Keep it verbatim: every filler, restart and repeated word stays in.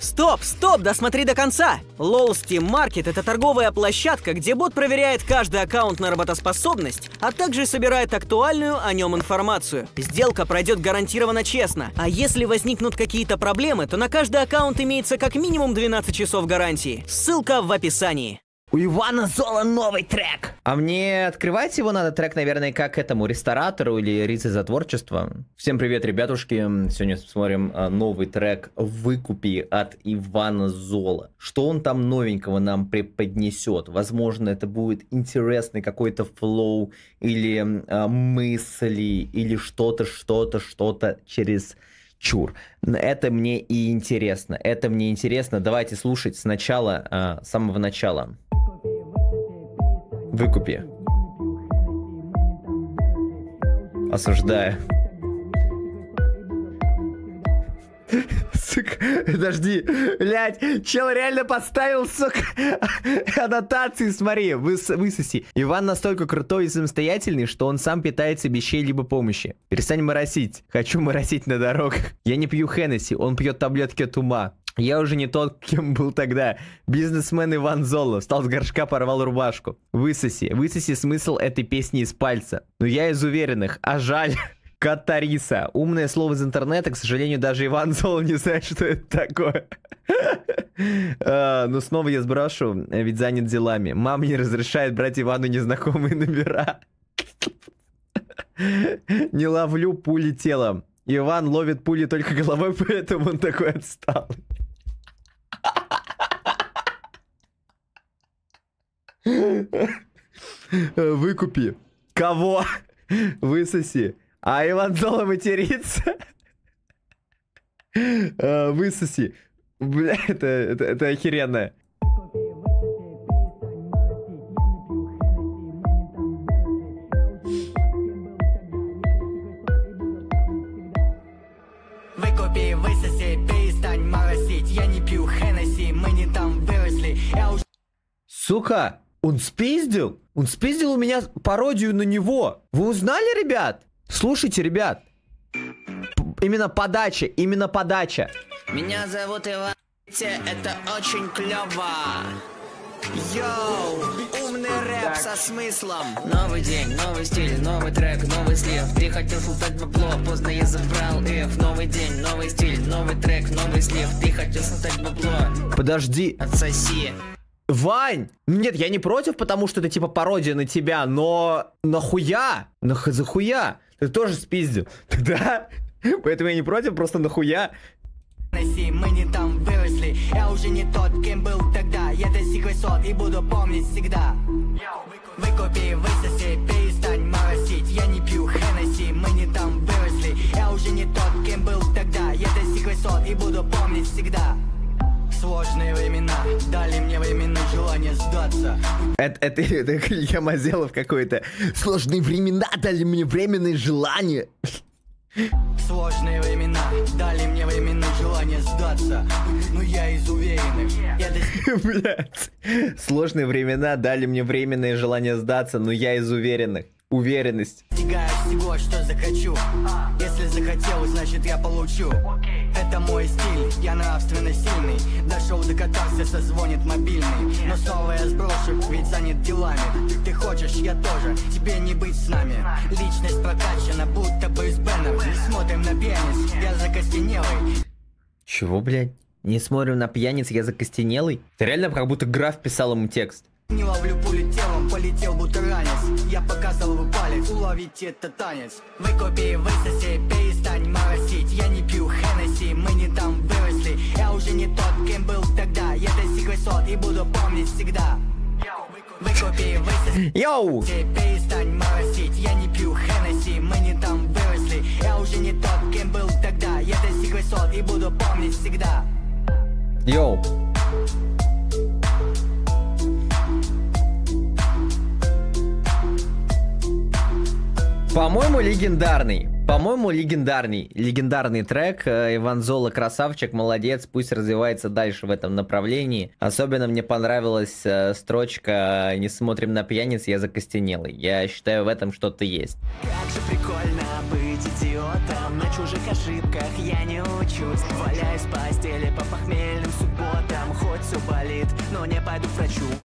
Стоп, стоп, досмотри до конца! LOLZTEAM Market – это торговая площадка, где бот проверяет каждый аккаунт на работоспособность, а также собирает актуальную о нем информацию. Сделка пройдет гарантированно честно, а если возникнут какие-то проблемы, то на каждый аккаунт имеется как минимум двенадцать часов гарантии. Ссылка в описании. У Ивана Золо новый трек. А мне открывать его надо трек, наверное, как этому ресторатору или Рице за творчество. Всем привет, ребятушки. Сегодня смотрим новый трек «Выкупи» от Ивана Золо. Что он там новенького нам преподнесет? Возможно, это будет интересный какой-то флоу или а, мысли, или что-то, что-то, что-то через... чур. Это мне и интересно. Это мне интересно. Давайте слушать сначала, а, с самого начала. Выкупи. Осуждаю. Сука, подожди, блядь, чел реально поставил, сука, аннотации, смотри, выс высоси. Иван настолько крутой и самостоятельный, что он сам питается без чьей-либо помощи. Перестань моросить, хочу моросить на дорогах. Я не пью Hennessy, он пьет таблетки от ума. Я уже не тот, кем был тогда. Бизнесмен Иван Золо. Встал с горшка, порвал рубашку. Высоси, высоси смысл этой песни из пальца. Но я из уверенных, а жаль... Катариса. Умное слово из интернета, к сожалению, даже Иван Золо не знает, что это такое. Но снова я сброшу, ведь занят делами. Мама не разрешает брать Ивану незнакомые номера. Не ловлю пули телом. Иван ловит пули только головой, поэтому он такой отстал. Выкупи. Кого? Высоси. А Иван Золо матерится. Высоси. Бля, это, это, это охеренно. Выкупи, высоси, перестань моросить. Я не пью Hennessy, мы не там выросли. Уж... Сука, он спиздил? Он спиздил у меня пародию на него. Вы узнали, ребят? Слушайте, ребят, именно подача, именно подача. Меня зовут Иван, это очень клёво. Йоу, умный рэп со смыслом. Новый день, новый стиль, новый трек, новый слив. Ты хотел слутать бабло, поздно я забрал их. Новый день, новый стиль, новый трек, новый слив. Ты хотел слутать бабло. Подожди. Отсоси. Вань! Нет, я не против, потому что это типа пародия на тебя, но... Нахуя? Нах... Захуя? Ты тоже спиздил. Тогда... Поэтому я не против, просто нахуя? Мы не там выросли. Я уже не тот, кем был тогда. Я достиг высот и буду помнить всегда. Выкупи, высоси, перестань моросить. Я не пью Hennessy, мы не там выросли. Я уже не тот, кем был тогда. Я достиг высот и буду помнить всегда. Сложные времена, дали мне временное желание сдаться. Это, это, это я Мазелов какой-то. Сложные времена, дали мне временное желание. Сложные времена, дали мне временное желание сдаться. Но я из уверенных. Блядь. Сложные времена, дали мне временное желание сдаться, но я из уверенных. Уверенность. Достигаю всего, что захочу. Если захотел, значит я получу. Это мой стиль, я нравственно сильный. Дошел до катарсиса, созвонит мобильный. Но снова я сброшу, ведь занят делами. Ты хочешь, я тоже, тебе не быть с нами. Личность прокачана, будто бы из бэнов. Не смотрим на пьяниц, я закостенелый. Чего, блядь? Не смотрим на пьяниц, я закостенелый? Ты реально как будто граф писал ему текст. Не ловлю пули телом, полетел будто ранец. Я показал бы палец, уловить это танец. Выкупи, высоси, перестань моросить. Я не пью Hennessy, мы не там выросли. Я уже не тот, кем был тогда. Я достиг высот и буду помнить всегда. Выкупи, высоси, перестань моросить. Я не пью Hennessy, мы не там выросли. Я уже не тот, кем был тогда. Я достиг высот и буду помнить всегда. Йоу. По-моему, легендарный. По-моему, легендарный. Легендарный трек. Иван Золо красавчик, молодец. Пусть развивается дальше в этом направлении. Особенно мне понравилась строчка «Не смотрим на пьяниц, я закостенелый». Я считаю, в этом что-то есть. Как же прикольно быть идиотом. На чужих ошибках я не учусь. Валяюсь в постели по похмельным но не пойду к врачу.